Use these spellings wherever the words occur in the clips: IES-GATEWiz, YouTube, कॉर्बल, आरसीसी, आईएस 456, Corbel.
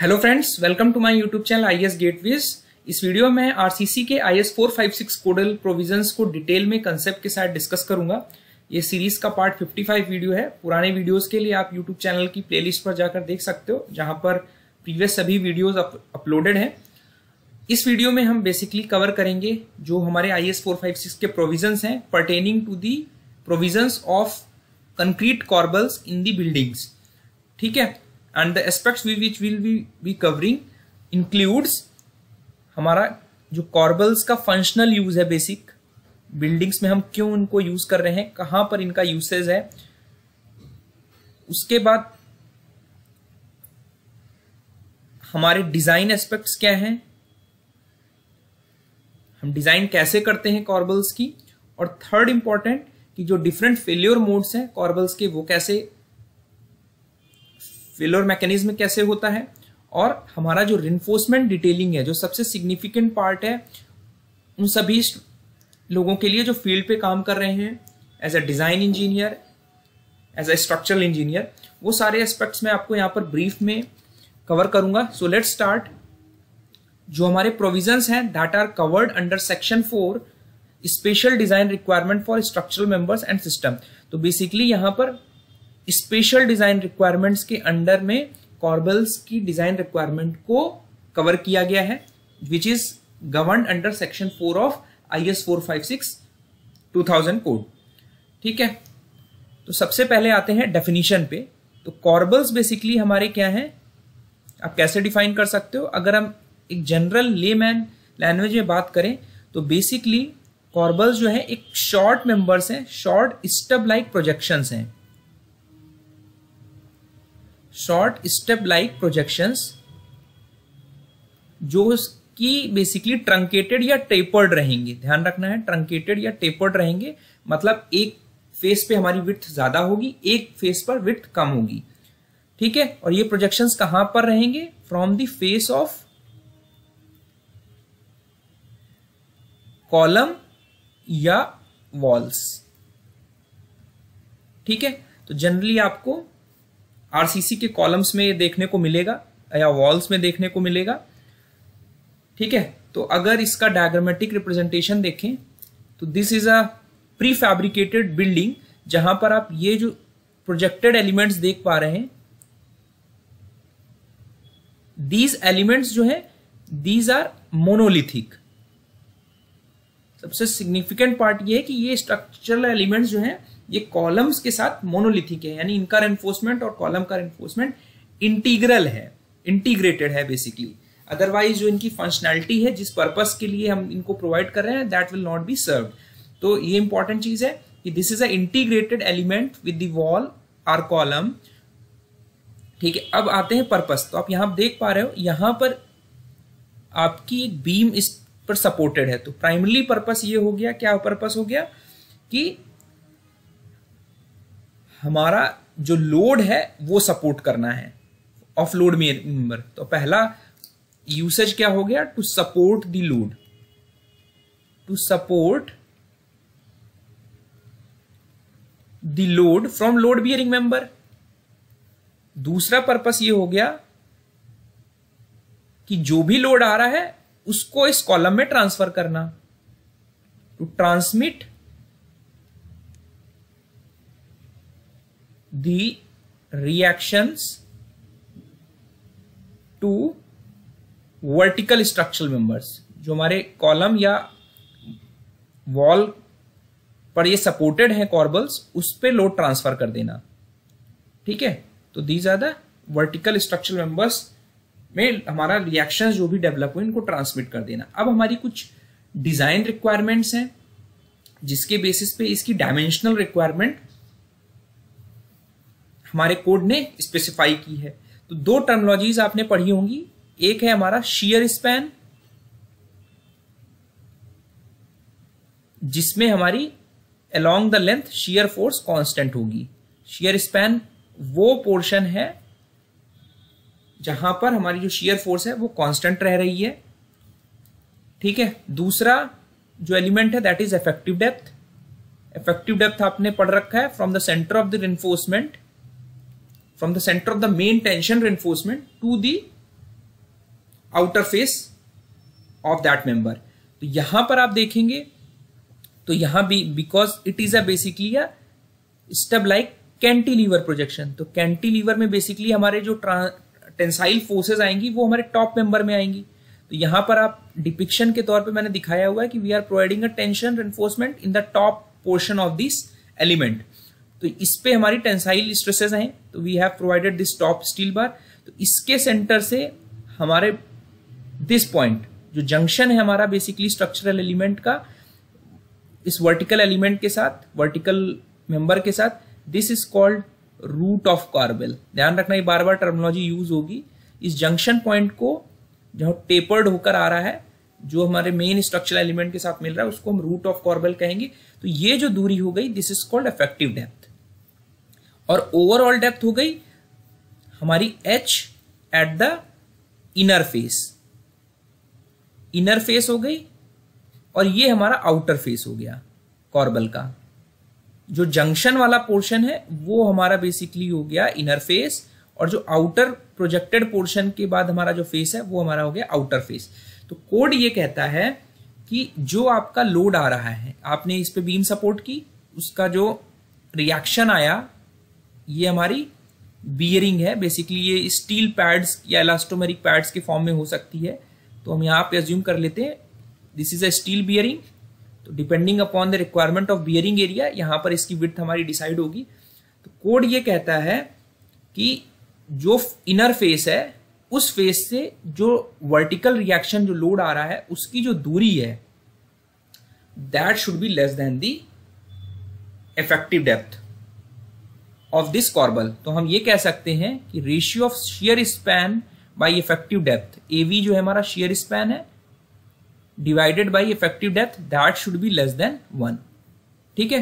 Hello friends, welcome to my YouTube channel IS Gatewiz. इस video में आरसीसी के आईएस 456 codal provisions को detail में कंसेप्ट के साथ डिस्कस करूंगा। ये सीरीज का पार्ट 55 वीडियो है। पुराने वीडियोस के लिए आप यूट्यूब चैनल की प्लेलिस्ट पर जाकर देख सकते हो, जहां पर प्रीवियस सभी वीडियोज अपलोडेड हैं। इस वीडियो में हम बेसिकली कवर करेंगे जो हमारे आईएस 456 के प्रोविजंस हैं pertaining to the provisions of concrete corbels in the buildings. ठीक है, and the aspects which will be covering includes हमारा जो कॉर्बल्स का फंक्शनल यूज है, बेसिक बिल्डिंग्स में हम क्यों इनको यूज कर रहे हैं, कहां पर इनका यूसेज है। उसके बाद हमारे डिजाइन एस्पेक्ट्स क्या हैं, हम डिजाइन कैसे करते हैं कॉर्बल्स की, और थर्ड इंपॉर्टेंट कि जो डिफरेंट फेल्योर मोड्स हैं कॉर्बल्स के वो कैसे, फेल्योर मैकेनिज्म कैसे होता है, और हमारा जो रिइंफोर्समेंट डिटेलिंग है जो सबसे सिग्निफिकेंट पार्ट है उन सभी लोगों के लिए जो फील्ड पे काम कर रहे हैं as a design engineer, as a structural engineer, वो सारे एस्पेक्ट्स मैं आपको यहाँ पर ब्रीफ में कवर करूँगा। So let's start. जो हमारे प्रोविजंस हैं that are covered under section 4 special design requirement for structural members and system. तो बेसिकली यहाँ पर स्पेशल डिजाइन रिक्वायरमेंट्स के अंडर में कॉर्बल्स की डिजाइन रिक्वायरमेंट को कवर किया गया है, which is govern under section 4 of आईएस 456 2000 code. ठीक है, तो सबसे पहले आते हैं डेफिनीशन पे। तो कॉर्बल्स बेसिकली हमारे क्या हैं, आप कैसे डिफाइन कर सकते हो। अगर हम एक जनरल लेमैन लैंग्वेज में बात करें तो बेसिकली कॉर्बल्स जो है एक शॉर्ट मेंबर्स हैं, शॉर्ट स्टब लाइक प्रोजेक्शंस हैं, शॉर्ट स्टेप लाइक प्रोजेक्शंस जो कि बेसिकली ट्रंकेटेड या टेपर्ड रहेंगे। ध्यान रखना है, ट्रंकेटेड या टेपर्ड रहेंगे, मतलब एक फेस पे हमारी विड्थ ज्यादा होगी, एक फेस पर विड्थ कम होगी। ठीक है, और ये प्रोजेक्शंस कहां पर रहेंगे, from the face of column या वॉल्स। ठीक है, तो जनरली आपको आरसीसी के कॉलम्स में देखने को मिलेगा या वॉल्स में देखने को मिलेगा। ठीक है, तो अगर इसका डायग्रामेटिक रिप्रेजेंटेशन देखें तो this is a pre fabricated building, जहां पर आप ये जो प्रोजेक्टेड एलिमेंट्स देख पा रहे हैं, दीज एलिमेंट्स जो है दीज आर मोनोलिथिक। सबसे सिग्निफिकेंट पार्ट ये है कि ये स्ट्रक्चरल एलिमेंट्स जो है ये कॉलम्स के साथ मोनोलिथिक है, यानी इनका रेनफोर्समेंट और कॉलम का रेनफोर्समेंट इंटीग्रल है, इंटीग्रेटेड है बेसिकली। अदरवाइज जो इनकी फंक्शनैलिटी है, जिस पर्पस के लिए हम इनको प्रोवाइड कर रहे हैं, that will not be served. तो ये इंपॉर्टेंट चीज है कि this is a integrated element with the wall or column. ठीक है, अब आते हैं पर्पस। तो आप यहां देख पा रहे हो, यहां पर आपकी एक बीम इस पर सपोर्टेड है। तो प्राइमरी पर्पस ये हो गया, क्या पर्पस हो गया कि हमारा जो लोड है वो सपोर्ट करना है, ऑफ लोड मेंबर। तो पहला यूसेज क्या हो गया, to support the load, to support the load from load bearing member. दूसरा पर्पस ये हो गया कि जो भी लोड आ रहा है उसको इस कॉलम में ट्रांसफर करना, to transmit the reactions to vertical structural members। जो हमारे कॉलम या वॉल पर ये सपोर्टेड है कॉर्बल्स, उस पे लोड ट्रांसफर कर देना। ठीक है, तो these are the vertical structural members में हमारा रिएक्शंस जो भी डेवलप हुए इनको ट्रांसमिट कर देना। अब हमारी कुछ डिजाइन रिक्वायरमेंट्स हैं जिसके बेसिस पे इसकी डायमेंशनल रिक्वायरमेंट हमारे कोड ने स्पेसिफाई की है। तो दो टर्मिनोलॉजीज आपने पढ़ी होंगी, एक है हमारा शीयर स्पैन, जिसमें हमारी along the length shear force constant होगी। शीयर स्पैन वो पोर्शन है जहां पर हमारी जो शीयर फोर्स है वो कांस्टेंट रह रही है। ठीक है, दूसरा जो एलिमेंट है that is effective depth. Effective depth आपने पढ़ रखा है, from the centre of the reinforcement, from the center of the main tension reinforcement to the outer face of that member. तो यहां पर आप देखेंगे तो यहां भी because it is a basically a stub like cantilever projection, तो cantilever में बेसिकली हमारे जो टेंसाइल फोर्सेज आएंगी वो हमारे टॉप मेंबर में आएंगी। तो यहां पर आप डिपिक्शन के तौर पे मैंने दिखाया हुआ है कि we are providing a tension reinforcement in the top portion of this element. तो इस पे हमारी टेंसाइल स्ट्रेसेस हैं, तो we have provided this top steel bar. तो इसके सेंटर से हमारे दिस पॉइंट जो जंक्शन है हमारा बेसिकली स्ट्रक्चरल एलिमेंट का इस वर्टिकल एलिमेंट के साथ, वर्टिकल मेंबर के साथ, this is called root of corbel. ध्यान रखना ये बार बार टर्मिनोलॉजी यूज होगी। इस जंक्शन पॉइंट को जो टेपर्ड होकर आ रहा है जो हमारे मेन स्ट्रक्चरल एलिमेंट के साथ मिल रहा है उसको हम रूट ऑफ कॉर्बेल कहेंगे। तो ये जो दूरी हो गई this is called effective depth, और ओवरऑल डेप्थ हो गई हमारी H at the inner face, inner face हो गई, और ये हमारा आउटर फेस हो गया कॉर्बल का। जो जंक्शन वाला पोर्शन है वो हमारा बेसिकली हो गया इनर फेस, और जो आउटर प्रोजेक्टेड पोर्शन के बाद हमारा जो फेस है वो हमारा हो गया आउटर फेस। तो कोड ये कहता है कि जो आपका लोड आ रहा है, आपने इस पे बीम सपोर्ट की, उसका जो रिएक्शन आया ये हमारी बियरिंग है। बेसिकली ये स्टील पैड्स या इलास्टोमेरिक पैड्स के फॉर्म में हो सकती है। तो हम यहाँ पे अज्यूम कर लेते हैं this is a steel bearing. तो depending upon the requirement of bearing area यहाँ पर इसकी विड्थ हमारी डिसाइड होगी। तो कोड ये कहता है कि जो इनर फेस है उस फेस से जो वर्टिकल रिएक्शन जो लोड आ रहा है उसकी जो दूरी है that should be less than the effective depth of this कॉर्बल। तो हम ये कह सकते हैं कि ratio of shear span by effective depth, एवी जो है हमारा शियर स्पैन है divided by effective depth, that should be less than 1। ठीक है,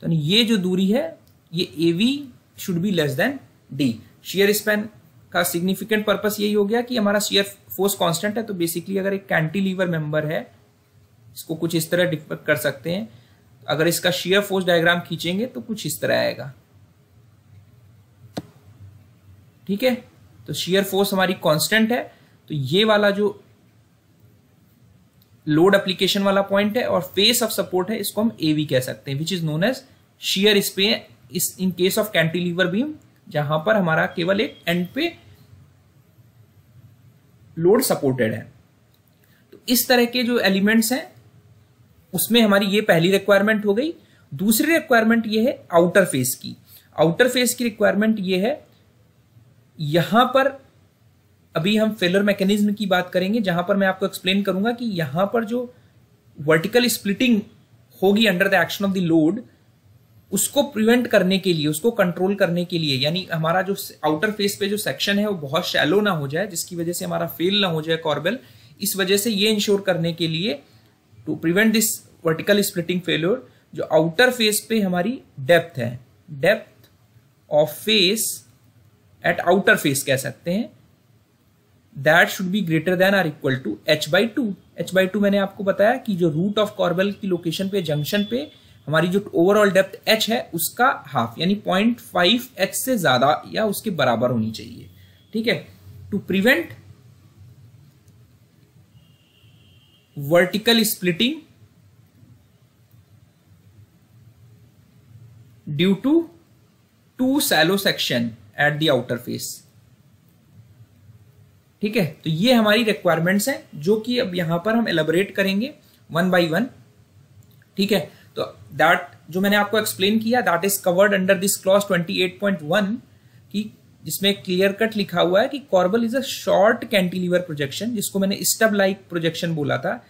तो ये जो दूरी है ये एवी should be less than D. Shear span का सिग्निफिकेंट पर्पस यही हो गया कि हमारा शियर फोर्स कांस्टेंट है। तो बेसिकली अगर एक कैंटिलीवर मेंबर है, इसको कुछ इस तरह डिपिक्ट कर सकते हैं, अगर इसका शियर फोर्स डायग्राम खींचेंगे तो कुछ इस तरह आएगा। ठीक है, तो शियर फोर्स हमारी कांस्टेंट है। तो ये वाला जो लोड एप्लीकेशन वाला पॉइंट है और फेस ऑफ सपोर्ट है इसको हम एवी कह सकते हैं, which is known as shear span in case of cantilever beam, जहां पर हमारा केवल एक एंड पे लोड सपोर्टेड है। तो इस तरह के जो एलिमेंट्स हैं उसमें हमारी ये पहली रिक्वायरमेंट हो गई। दूसरी रिक्वायरमेंट ये है आउटर फेस की। आउटर फेस की रिक्वायरमेंट ये है, यहां पर अभी हम फेलर मैकेनिज्म की बात करेंगे जहां पर मैं आपको एक्सप्लेन करूंगा कि यहां पर जो वर्टिकल स्प्लिटिंग होगी under the action of the load, उसको प्रिवेंट करने के लिए, उसको कंट्रोल करने के लिए, यानी हमारा जो आउटर फेस पे जो सेक्शन है वो बहुत शैलो ना हो जाए जिसकी वजह से हमारा फेल ना हो जाए कॉर्बेल, इस वजह से ये इंश्योर करने के लिए to prevent this vertical splitting failure जो आउटर फेस पे हमारी डेप्थ है, depth of face at outer face कह सकते हैं, that should be greater than or equal to h/2। h/2 मैंने आपको बताया कि जो रूट ऑफ कॉर्बेल की लोकेशन पे, जंक्शन पे हमारी जो ओवरऑल डेप्थ h है उसका हाफ, यानी 0.5h से ज्यादा या उसके बराबर होनी चाहिए। ठीक है, to prevent vertical splitting due to too shallow section at the outer face. ठीक है, तो ये हमारी रिक्वायरमेंट्स हैं जो कि अब यहां पर हम एलेबोरेट करेंगे वन बाय वन। ठीक है, तो दैट जो मैंने आपको एक्सप्लेन किया that is covered under this clause 28.1 की, जिसमें क्लियर कट लिखा हुआ है कि कॉर्बल is a short cantilever projection, जिसको मैंने स्टब लाइक प्रोजेक्शन बोला था।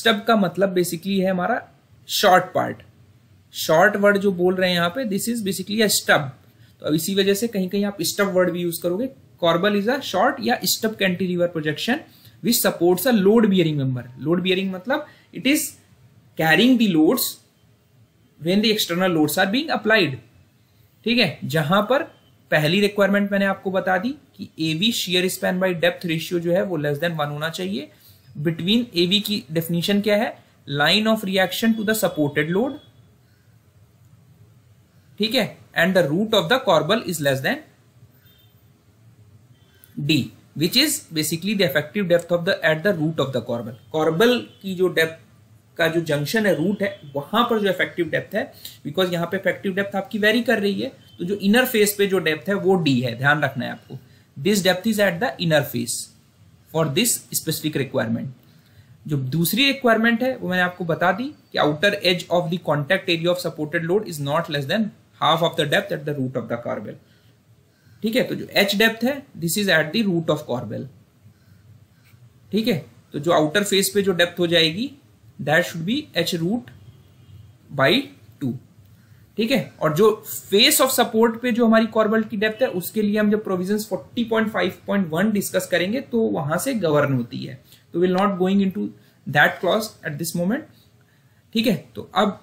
स्टब का मतलब बेसिकली है हमारा शॉर्ट पार्ट, शॉर्ट वर्ड जो बोल रहे हैं यहाँ पे this is basically a stub. तो अब इसी वजह से कहीं कहीं आप स्टब वर्ड भी यूज करोगे। कॉर्बल इज अ शॉर्ट या stub cantilever projection which supports a load bearing member. Load bearing मतलब it is carrying the loads when the external loads are being applied. ठीक है, जहां पर पहली रिक्वायरमेंट मैंने आपको बता दी कि एवी shear span by depth ratio जो है वो लेस देन 1 होना चाहिए। बिटवीन एवी की डेफिनेशन क्या है? Line of reaction to the supported load. ठीक है, and the root of the कॉर्बल is less than d। which is basically the effective depth of the at the root of the कॉर्बल. कॉर्बल की जो depth का जो junction है, root है, वहां पर जो इफेक्टिव डेप्थ है, बिकॉज यहाँ पे इफेक्टिव डेप्थ आपकी वेरी कर रही है, तो जो इनर फेस पे जो डेप्थ है वो डी है, ध्यान रखना है आपको. This depth is at the inner face for this specific requirement. जो दूसरी रिक्वायरमेंट है वो मैंने आपको बता दी कि outer edge of the contact area of supported load is not less than half of the depth at the root of the corbel. ठीक है, तो जो एच डेप्थ है this is at the root of corbel. ठीक है, तो जो outer face पे जो डेप्थ हो जाएगी that should be H root by 2. ठीक है, और जो फेस ऑफ सपोर्ट पे जो हमारी कॉर्बल की डेप्थ है उसके लिए हम जब प्रोविजंस 40.5.1 डिस्कस करेंगे तो वहां से गवर्न होती है, तो we are not going into that clause at this moment. ठीक है, तो अब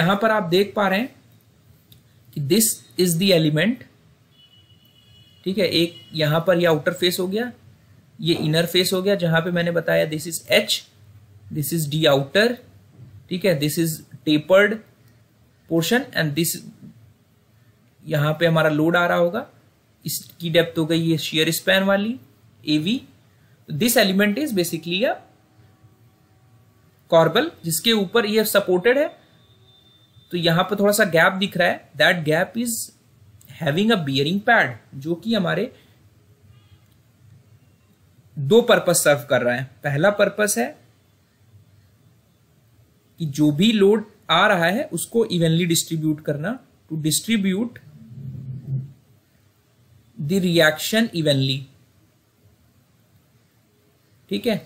यहां पर आप देख पा रहे हैं कि दिस इज द एलिमेंट. ठीक है, एक यहां पर यह आउटर फेस हो गया, ये इनर फेस हो गया जहां पे मैंने बताया this is H, this is D outer. ठीक है, this is tapered portion and this यहां पे हमारा लोड आ रहा होगा, इसकी डेप्थ हो गई ये shear span वाली एवी. This element is basically a कॉर्बल जिसके ऊपर ये सपोर्टेड है, तो यहां पर थोड़ा सा गैप दिख रहा है, that gap is having a bearing pad जो कि हमारे दो पर्पस सर्व कर रहा है. पहला पर्पस है कि जो भी लोड आ रहा है उसको इवनली डिस्ट्रीब्यूट करना, to distribute the reaction evenly. ठीक है,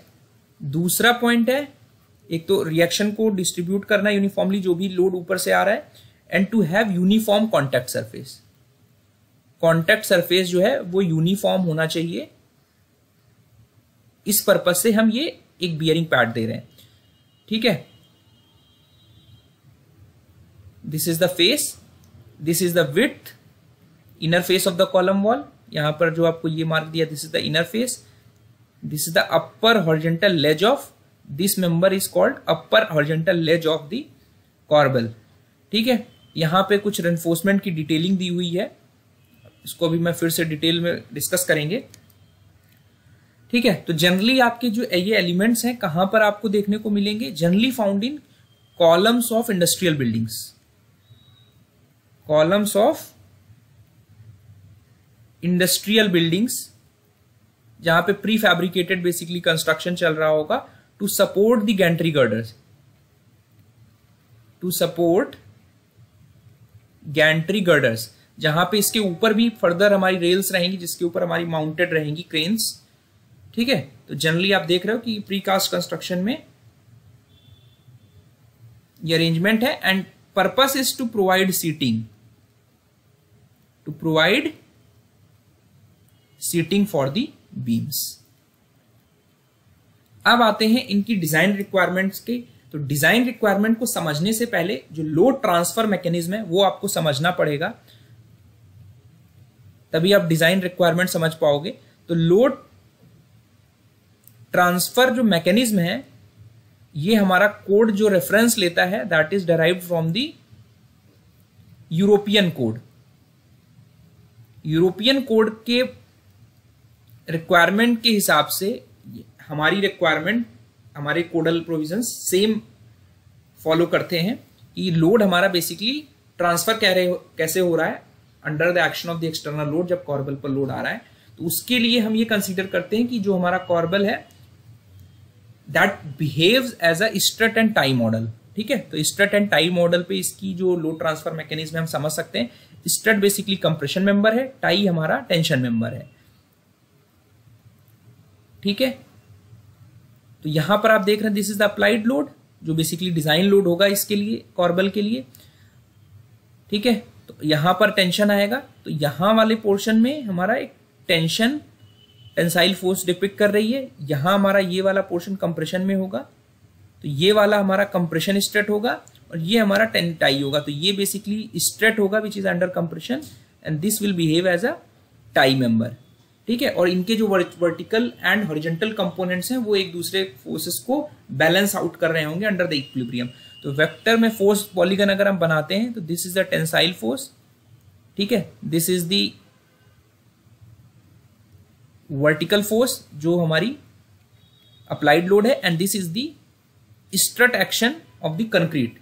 दूसरा पॉइंट है एक तो रिएक्शन को डिस्ट्रीब्यूट करना यूनिफॉर्मली जो भी लोड ऊपर से आ रहा है, and to have uniform contact surface. Contact surface जो है वो यूनिफॉर्म होना चाहिए, इस पर्पस से हम ये एक बियरिंग पैड दे रहे हैं. ठीक है, this is the face, this is the width, inner face of the column wall, यहां पर जो आपको ये मार्क दिया this is the inner face, this is the upper horizontal ledge of this member is called upper horizontal ledge of the कॉर्बल. ठीक है, यहां पे कुछ रेनफोर्समेंट की डिटेलिंग दी हुई है, इसको भी मैं फिर से डिटेल में डिस्कस करेंगे. ठीक है, तो जनरली आपके जो ये एलिमेंट्स हैं कहां पर आपको देखने को मिलेंगे, generally found in columns of industrial buildings, columns of industrial buildings जहां पे प्री फैब्रिकेटेड बेसिकली कंस्ट्रक्शन चल रहा होगा, to support the gantry girders, to support gantry girders जहां पे इसके ऊपर भी फर्दर हमारी रेल्स रहेंगी जिसके ऊपर हमारी माउंटेड रहेंगी क्रेन्स. ठीक है, तो जनरली आप देख रहे हो कि प्रीकास्ट कंस्ट्रक्शन में ये अरेंजमेंट है, and purpose is to provide seating, to provide seating for the beams. अब आते हैं इनकी डिजाइन रिक्वायरमेंट्स के. तो डिजाइन रिक्वायरमेंट को समझने से पहले जो लोड ट्रांसफर मैकेनिज्म है वो आपको समझना पड़ेगा, तभी आप डिजाइन रिक्वायरमेंट समझ पाओगे. तो लोड ट्रांसफर जो मैकेनिज्म है ये हमारा कोड जो रेफरेंस लेता है that is derived from the European code. European code के रिक्वायरमेंट के हिसाब से हमारी रिक्वायरमेंट, हमारे कोडल प्रोविजंस सेम फॉलो करते हैं कि लोड हमारा बेसिकली ट्रांसफर कैसे हो रहा है under the action of the external load. जब कॉर्बल पर लोड आ रहा है तो उसके लिए हम ये कंसीडर करते हैं कि जो हमारा कॉर्बल है that behaves as a strut and tie model. ठीक है, तो स्ट्रेट एंड टाई मॉडल पे इसकी जो लोड ट्रांसफर मैकेनिज्म हम समझ सकते हैं. स्ट्रेट बेसिकली कंप्रेशन मेंबर है, टाई हमारा टेंशन मेंबर है. ठीक है, तो यहां पर आप देख रहे हैं this is the applied load जो बेसिकली डिजाइन लोड होगा इसके लिए, कॉर्बल के लिए. ठीक है, तो यहां पर टेंशन आएगा, तो यहां वाले पोर्शन में हमारा एक टेंशन टेंसाइल फोर्स डिपिक्ट कर रही है. यहां हमारा ये वाला पोर्शन कंप्रेशन में होगा, तो ये वाला हमारा कंप्रेशन स्ट्रेट होगा और ये हमारा टाई होगा, तो ये बेसिकली स्ट्रेट होगा which is under compression and this will behave as a tie member. ठीक है, और इनके जो वर्टिकल एंड हॉरिजॉन्टल कंपोनेंट्स हैं वो एक दूसरे फोर्सेस को बैलेंस आउट कर रहे होंगे अंडर द इक्विलिब्रियम. तो वेक्टर में फोर्स पॉलीगन अगर हम बनाते हैं तो this is the tensile force. ठीक है, this is the vertical force जो हमारी अप्लाइड लोड है, and this is the strut action of the concrete.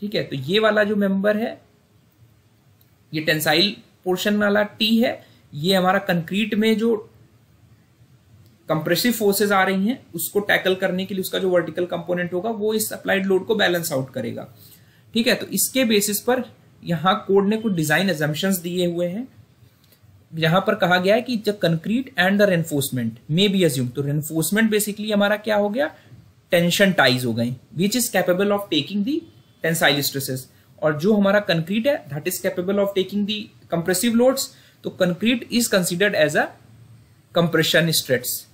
ठीक है, तो ये वाला जो मेंबर है ये टेंसाइल पोर्शन वाला टी है, ये हमारा कंक्रीट में जो कंप्रेसिव फोर्सेस आ रही हैं उसको टैकल करने के लिए उसका जो वर्टिकल कंपोनेंट होगा वो इस अप्लाइड लोड को बैलेंस आउट करेगा। ठीक है, तो इसके बेसिस पर यहाँ कोड ने कुछ डिजाइन अजम्पशंस दिए हुए हैं। यहाँ पर कहा गया है कि जब concrete and the reinforcement may be assume, तो रेनफोर्समेंट बेसिकली हमारा क्या हो गया, टेंशन टाइज हो गई which is capable of taking the tensile stresses, और जो हमारा कंक्रीट है that is capable of taking the compressive loads. तो concrete is considered as a compression struts.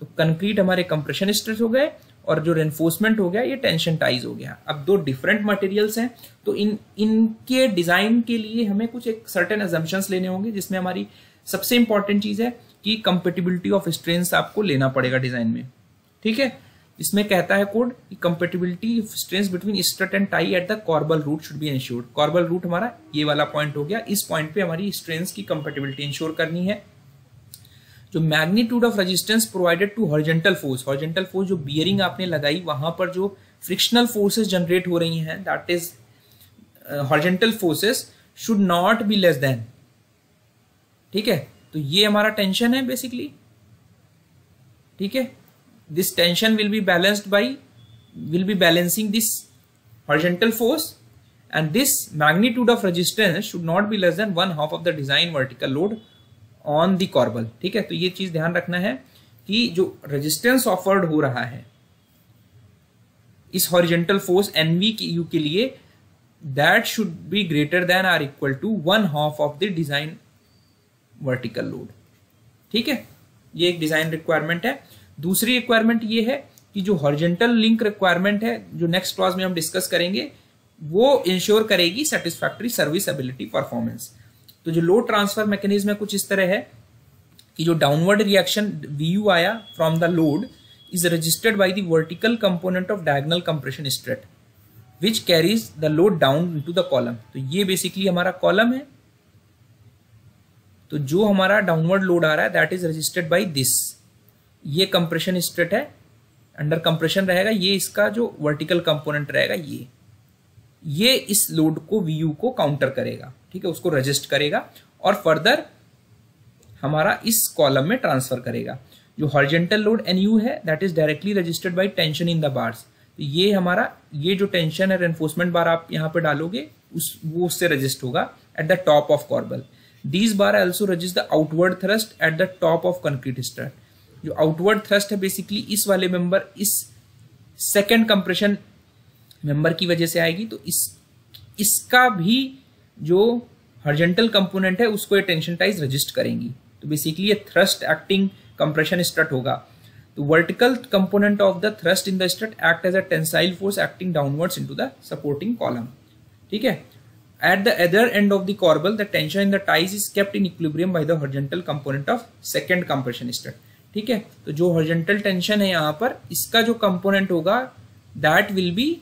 तो कंक्रीट हमारे कंप्रेशन स्ट्रेट्स हो गए और जो रेनफोर्समेंट हो गया ये टेंशन टाइज हो गया। अब दो डिफरेंट मटेरियल्स हैं तो इनके डिजाइन के लिए हमें कुछ एक सर्टेन अजम्पशंस लेने होंगे, जिसमें हमारी सबसे इंपॉर्टेंट चीज है कि कंपेटिबिलिटी ऑफ स्ट्रेंथ्स आपको लेना पड़ेगा डिजाइन में। ठीक है, इसमें कहता है कोड कि compatibility of strengths between strut and tie at the कॉर्बल root should be ensured. कॉर्बल root हमारा ये वाला पॉइंट हो गया, इस पॉइंट पे हमारी स्ट्रेंथ्स की कंपेटिबिलिटी इंश्योर करनी है। जो magnitude of resistance provided to horizontal force, horizontal force जो बियरिंग आपने लगाई वहां पर जो फ्रिक्शनल फोर्सेस जनरेट हो रही हैं that is horizontal forces should not be less than. ठीक है, तो ये हमारा टेंशन है बेसिकली। ठीक है, this tension will be balanced by will be balancing this horizontal force and this magnitude of resistance should not be less than 1/2 of the design vertical load on the कॉर्बल। ठीक है, तो ये चीज ध्यान रखना है कि जो रेजिस्टेंस ऑफर्ड हो रहा है इस हॉरिजॉन्टल फोर्स एनवी यू के लिए that should be greater than or equal to 1/2 of the design vertical load. ठीक है, ये एक डिजाइन रिक्वायरमेंट है। दूसरी रिक्वायरमेंट ये है कि जो हॉरिजॉन्टल लिंक रिक्वायरमेंट है जो नेक्स्ट क्लास में हम डिस्कस करेंगे वो इंश्योर करेगी सेटिस्फैक्ट्री सर्विसएबिलिटी परफॉर्मेंस। तो जो लोड ट्रांसफर मैकेनिज्म है कुछ इस तरह है कि जो डाउनवर्ड रिएक्शन VU आया from the load is registered by the vertical component of diagonal compression strut which carries the load down into the column. तो ये बेसिकली हमारा कॉलम है, तो जो हमारा डाउनवर्ड लोड आ रहा है that is registered by this, ये कंप्रेशन स्ट्रेट है अंडर कंप्रेशन रहेगा, ये इसका जो वर्टिकल कंपोनेंट रहेगा ये इस लोड को VU को काउंटर करेगा। ठीक है, उसको रजिस्ट करेगा और फर्दर हमारा इस कॉलम में ट्रांसफर करेगा। जो हॉरिजॉन्टल लोड NU है that is directly registered by tension in the bars. तो ये हमारा ये जो टेंशन है रेनफोर्समेंट बार आप यहाँ पे डालोगे वो उससे रजिस्ट होगा at the top of कॉर्बल। These bar also resist the outward thrust at the top of concrete strut. जो आउटवर्ड थ्रस्ट है बेसिकली इस वाले मेंबर इस सेकेंड कंप्रेशन मेंबर की वजह से आएगी, तो इसका भी जो हॉरिजॉन्टल कंपोनेंट है उसको ये टेंशन टाइज रजिस्ट करेंगी। तो बेसिकली ये थ्रस्ट एक्टिंग कंप्रेशन स्ट्रट होगा। तो vertical component of the thrust in the strut act as a tensile force acting downwards into the supporting column. ठीक है, at the other end of the कॉर्बल the tension in the ties is kept in equilibrium by the horizontal component of second compression strut. ठीक है, तो जो horizontal tension है यहाँ पर इसका जो कंपोनेंट होगा that will be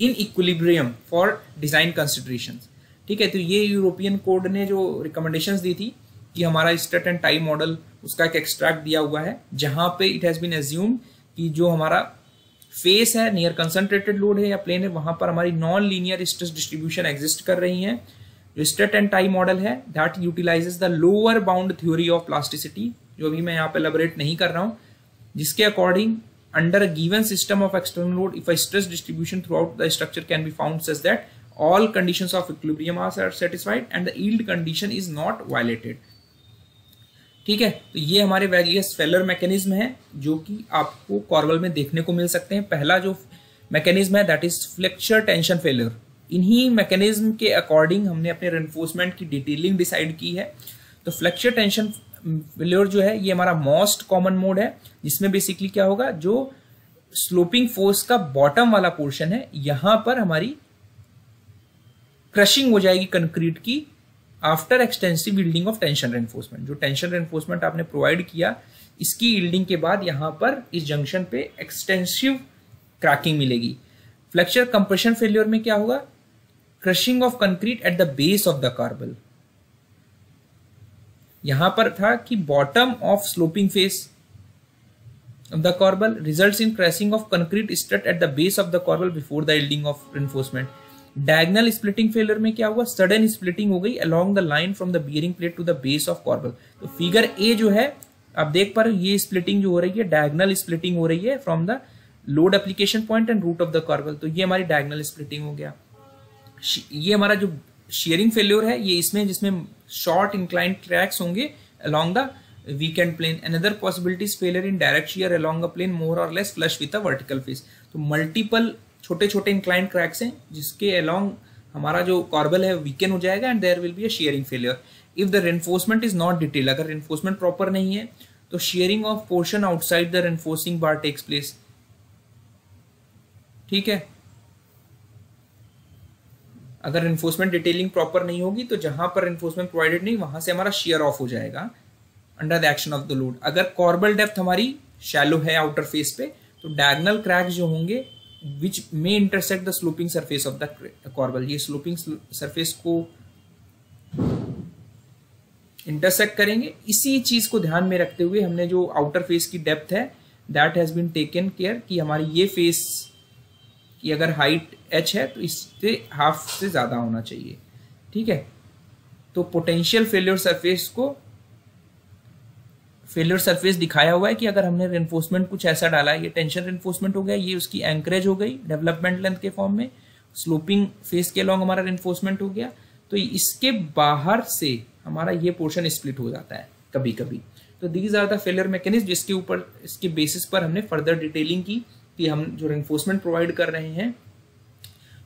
in equilibrium for design considerations. ठीक है, तो ये यूरोपियन कोड ने जो रिकमेंडेशंस दी थी कि हमारा स्ट्रट एंड टाई मॉडल उसका एक एक्सट्रैक्ट दिया हुआ है जहां पे इट हैज बीन एज्यूम्ड कि जो हमारा फेस है नियर कंसंट्रेटेड लोड है या प्लेन है वहां पर हमारी non linear stress distribution exist कर रही है। जो स्ट्रट एंड टाई मॉडल है that utilises the lower bound theory of plasticity, जो भी मैं यहाँ पे एलेबोरेट नहीं कर रहा हूँ, जिसके according under a given system of external load if a stress distribution throughout the structure can be found such that all conditions of equilibrium are satisfied and the yield condition is not violated। ठीक है, तो ये हमारे various failure mechanism है जो कि आपको कॉर्बल में देखने को मिल सकते हैं। पहला जो मैकेनिज्म है that is flexure tension failure. इन्हीं मैकेनिज्म के अकॉर्डिंग हमने अपने रेनफोर्समेंट की डिटेलिंग डिसाइड की है। तो फ्लेक्चर टेंशन फेल्योर जो है ये हमारा मोस्ट कॉमन मोड है, जिसमें बेसिकली क्या होगा जो स्लोपिंग फोर्स का बॉटम वाला पोर्शन है यहां पर हमारी क्रशिंग हो जाएगी कंक्रीट की after extensive building of tension reinforcement. जो टेंशन रेनफोर्समेंट आपने प्रोवाइड किया इसकी यील्डिंग के बाद यहां पर इस जंक्शन पे एक्सटेंसिव क्रैकिंग मिलेगी। फ्लेक्चर कंप्रेशन फेल्योर में क्या होगा, crushing of concrete at the base of the कॉर्बल। यहां पर था कि bottom of sloping face of the corbel results in crashing of concrete strut at the base of the corbel before the yielding of reinforcement. Diagonal splitting failure में क्या हुआ, sudden splitting हो गई along the line from the bearing plate to the base of corbel. तो figure A जो है आप देख पा रहे हो, ये स्प्लिटिंग जो हो रही है डायगनल स्प्लिटिंग हो रही है from the load application point and root of the कॉर्बल. तो ये हमारी डायगनल स्प्लिटिंग हो गया. ये हमारा जो शेयरिंग फेल्योर है ये इसमें जिसमें शॉर्ट इंक्लाइन ट्रैक्स होंगे along the weakened plane. Another possibility is failure in direct shear along a plane more or less flush with a vertical face. तो मल्टीपल छोटे छोटे inclined cracks हैं जिसके along हमारा जो कॉर्बल है weaken हो जाएगा and there will be a shearing failure. If the reinforcement is not detailed, अगर reinforcement proper नहीं है तो shearing of portion outside the reinforcing bar takes place. ठीक है, अगर reinforcement detailing proper नहीं होगी तो जहां पर reinforcement provided नहीं वहां से हमारा shear off हो जाएगा under the action of the load. अगर कॉर्बल डेप्थ हमारी शैलो है आउटर फेस पे तो डायगनल क्रैक्स जो होंगे विच में intersect the sloping surface of the कॉर्बल, ये स्लोपिंग सरफेस को इंटरसेक्ट करेंगे. इसी चीज को ध्यान में रखते हुए हमने जो आउटर फेस की डेप्थ है that has been taken care कि हमारी ये फेस की अगर हाइट h है तो इससे हाफ से ज्यादा होना चाहिए. ठीक है, तो पोटेंशियल फेल्योर सरफेस को फेल्योर सरफेस दिखाया हुआ है कि अगर हमने रेनफोर्समेंट कुछ ऐसा डाला, ये टेंशन रेनफोर्समेंट हो गया, ये उसकी एंकरेज हो गई डेवलपमेंट लेंथ के फॉर्म में, स्लोपिंग फेस के अलॉन्ग हमारा रेनफोर्समेंट हो गया, तो इसके बाहर से हमारा ये पोर्शन स्प्लिट हो जाता है कभी कभी. तो these are the failure mechanism जिसके ऊपर इसके बेसिस पर हमने फर्दर डिटेलिंग की कि हम जो रेनफोर्समेंट प्रोवाइड कर रहे हैं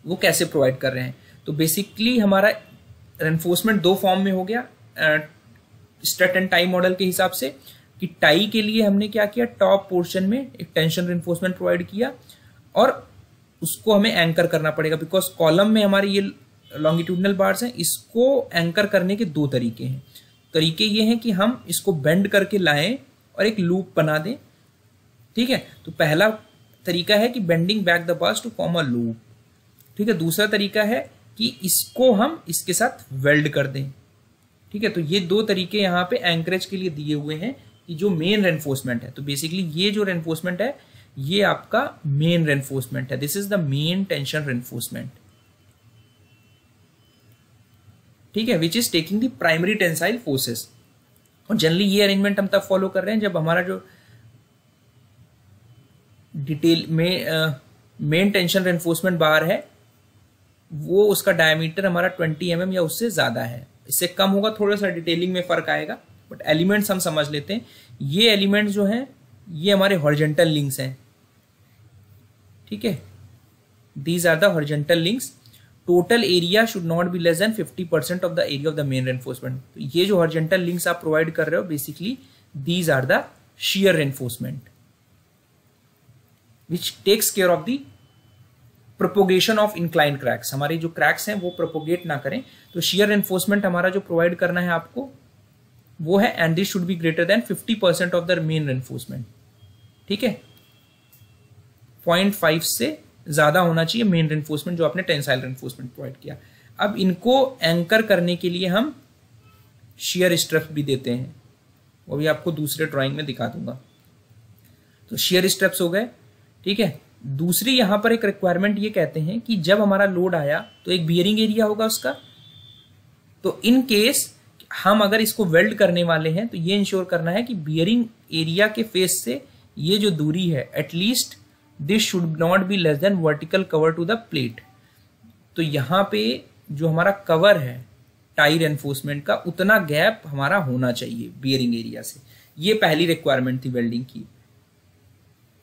वो कैसे प्रोवाइड कर रहे हैं. तो बेसिकली हमारा रेनफोर्समेंट दो फॉर्म में हो गया स्ट्रट एंड टाई मॉडल के हिसाब से, कि टाई के लिए हमने क्या किया, टॉप पोर्शन में एक टेंशन रेनफोर्समेंट प्रोवाइड किया और उसको हमें एंकर करना पड़ेगा बिकॉज कॉलम में हमारे ये लॉन्गिट्यूडनल बार्स हैं. इसको एंकर करने के दो तरीके हैं. तरीके ये हैं कि हम इसको बेंड करके लाएं और एक लूप बना दें. ठीक है, तो पहला तरीका है कि bending back the bars to form a loop. ठीक है, दूसरा तरीका है कि इसको हम इसके साथ वेल्ड कर दें. ठीक है, तो ये दो तरीके यहाँ पे एंकरेज के लिए दिए हुए हैं कि जो मेन रेनफोर्समेंट है. तो बेसिकली ये जो रेनफोर्समेंट है ये आपका मेन रेनफोर्समेंट है, this is the main tension reinforcement. ठीक है, which is taking the primary tensile forces. और जनरली ये अरेंजमेंट हम तब फॉलो कर रहे हैं जब हमारा जो डिटेल में मेन टेंशन रेनफोर्समेंट बार है वो उसका डायमीटर हमारा 20 mm या उससे ज्यादा है. इससे कम होगा थोड़ा सा डिटेलिंग में फर्क आएगा, बट एलिमेंट्स हम समझ लेते हैं. ये एलिमेंट्स जो हैं ये हमारे हॉरिजॉन्टल लिंक्स हैं. ठीक है, these are the horizontal links. Total area should not be less than 50% of the area of the main reinforcement. तो ये जो हॉरिजॉन्टल लिंक्स आप प्रोवाइड कर रहे हो basically these are the shear reinforcement which takes care of the propagation of incline cracks. हमारे जो cracks हैं वो प्रोपोगेट ना करें. तो शियर रेनफोर्समेंट हमारा जो प्रोवाइड करना है आपको वो है and this should be greater than 50% of the main reinforcement. ठीक है, 0.5 से ज्यादा होना चाहिए मेन रेनफोर्समेंट जो आपने टेंसाइल रेनफोर्समेंट प्रोवाइड किया. अब इनको एंकर करने के लिए हम शियर स्ट्रप्स भी देते हैं, वो भी आपको दूसरे ड्रॉइंग में दिखा दूंगा. तो शियर स्ट्रप्स हो गए. ठीक है, दूसरी यहां पर एक रिक्वायरमेंट ये कहते हैं कि जब हमारा लोड आया तो एक बियरिंग एरिया होगा उसका, तो इन केस हम अगर इसको वेल्ड करने वाले हैं तो ये इंश्योर करना है कि बियरिंग एरिया के फेस से ये जो दूरी है at least this should not be less than vertical cover to the plate. तो यहाँ पे जो हमारा कवर है टाई रेनफोर्समेंट का उतना गैप हमारा होना चाहिए बियरिंग एरिया से. ये पहली रिक्वायरमेंट थी वेल्डिंग की.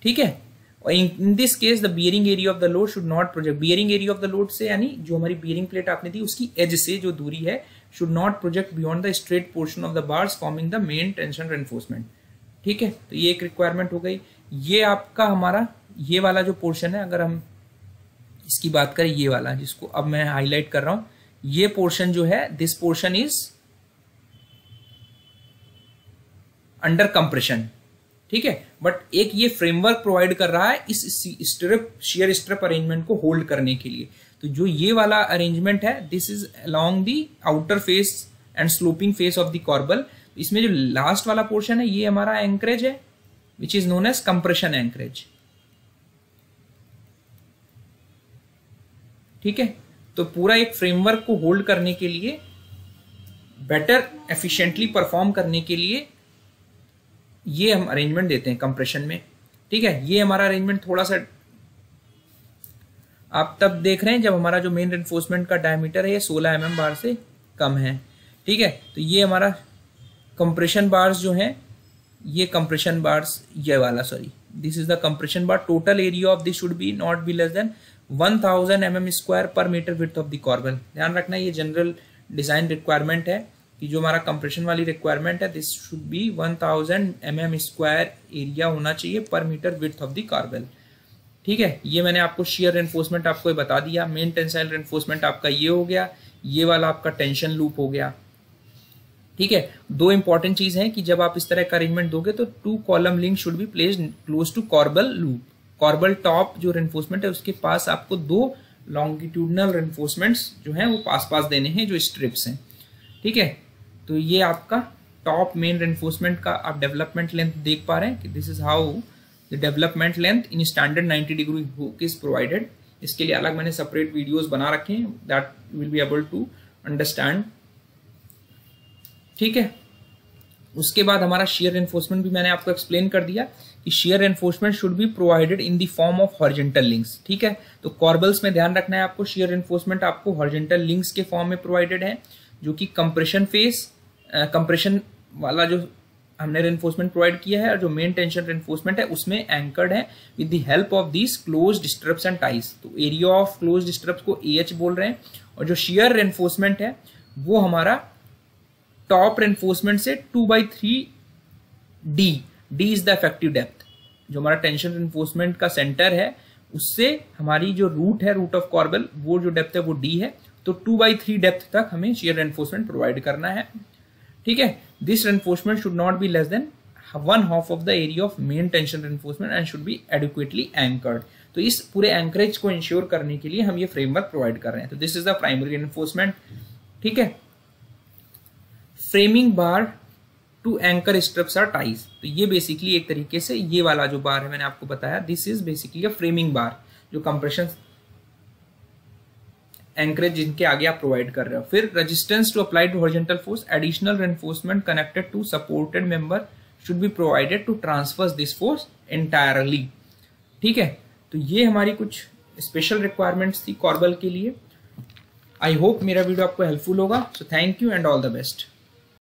ठीक है, और in this case the bearing area of the load should not project. Bearing area of the load से यानी जो हमारी बियरिंग प्लेट आपने दी उसकी एज से जो दूरी है should not project beyond the straight portion of the bars forming the main tension reinforcement. ठीक है, तो ये एक रिक्वायरमेंट हो गई. ये आपका हमारा ये वाला जो पोर्शन है, अगर हम इसकी बात करें ये वाला जिसको अब मैं हाईलाइट कर रहा हूँ, ये पोर्शन जो है this portion is under compression. ठीक है, बट एक ये फ्रेमवर्क प्रोवाइड कर रहा है इस स्ट्रिप शियर स्ट्रिप अरेंजमेंट को होल्ड करने के लिए. तो जो ये वाला अरेंजमेंट है this is along the outer face and sloping face of the कॉर्बल. इसमें जो लास्ट वाला पोर्शन है ये हमारा एंकरेज है which is known as compression anchorage. ठीक है, तो पूरा एक फ्रेमवर्क को होल्ड करने के लिए, बेटर एफिशिएंटली परफॉर्म करने के लिए ये हम अरेंजमेंट देते हैं कंप्रेशन में। ठीक है, ये हमारा अरेंजमेंट थोड़ा सा आप तब देख रहे हैं जब हमारा जो मेन रेनफोर्समेंट का डायमीटर है ये 16 mm बार से कम है। ठीक है, तो ये हमारा कंप्रेशन बार्स जो हैं, ये कंप्रेशन बार्स, ये वाला sorry, this is the compression bar. Total area of this should be not be less than 1000 mm² per metre width of the कॉर्बल। ध्यान रखना ये जनरल डिजाइन रिक्वायरमेंट है कि जो हमारा कंप्रेशन वाली रिक्वायरमेंट है this should B 1000 mm² area होना चाहिए per metre width of the कॉर्बल। ठीक है, ये मैंने आपको शियर रेनफोर्समेंट आपको बता दिया, मेन टेंसाइल रेनफोर्समेंट आपका ये हो गया, ये वाला आपका टेंशन लूप हो गया। ठीक है, दो इंपॉर्टेंट चीज है कि जब आप इस तरह का अरेंजमेंट दोगे तो two column link should be placed close to कॉर्बल loop. कॉर्बल top जो रेनफोर्समेंट है उसके पास आपको दो लॉन्गिट्यूडनल रेनफोर्समेंट्स जो है वो पास पास देने हैं जो स्ट्रिप्स हैं। ठीक है, तो ये आपका टॉप मेन रेनफोर्समेंट का आप डेवलपमेंट लेंथ देख पा रहे हैं कि this is how the development length in standard 90 degree hook is provided. इसके लिए अलग मैंने सेपरेट वीडियोस बना रखे हैं that will be able to understand. ठीक है, उसके बाद हमारा शियर एनफोर्समेंट भी मैंने आपको एक्सप्लेन कर दिया कि shear enforcement should be provided in the form of horizontal links. ठीक है, तो कॉर्बल्स में ध्यान रखना है आपको शियर एनफोर्समेंट आपको हॉरिजॉन्टल लिंक्स के फॉर्म में प्रोवाइडेड है जो कि कंप्रेशन फेज, कंप्रेशन वाला जो हमने रेनफोर्समेंट प्रोवाइड किया है और जो मेन टेंशन रेनफोर्समेंट है उसमें एंकर्ड है with the help of these close strips and ties. तो एरिया ऑफ क्लोज स्ट्रिप्स को AH बोल रहे हैं और जो शियर रेनफोर्समेंट है वो हमारा टॉप रेनफोर्समेंट से 2/3 D, D is the effective depth. जो हमारा टेंशन रेनफोर्समेंट का सेंटर है उससे हमारी जो रूट है, रूट ऑफ कॉर्बल, वो जो डेप्थ है वो D है, तो 2/3 डेप्थ तक हमें शियर रेनफोर्समेंट प्रोवाइड करना है। ठीक है, this reinforcement should not be less than 1/2 of the area of main tension reinforcement and should be adequately anchored. तो इस पूरे एंकरेज को इंश्योर करने के लिए हम ये फ्रेमवर्क प्रोवाइड कर रहे हैं। तो this is the primary reinforcement. ठीक है, framing bar to anchor strips or ties. तो ये बेसिकली एक तरीके से ये वाला जो बार है मैंने आपको बताया this is basically a framing bar जो कंप्रेशन एंकरेज जिनके आगे आप प्रोवाइड कर रहे हो। फिर resistance to applied to horizontal force, additional reinforcement connected to supported member should be provided to transfers this force entirely. ठीक है, तो ये हमारी कुछ स्पेशल रिक्वायरमेंट्स थी कॉर्बल के लिए। आई होप मेरा वीडियो आपको हेल्पफुल होगा। So thank you and all the best.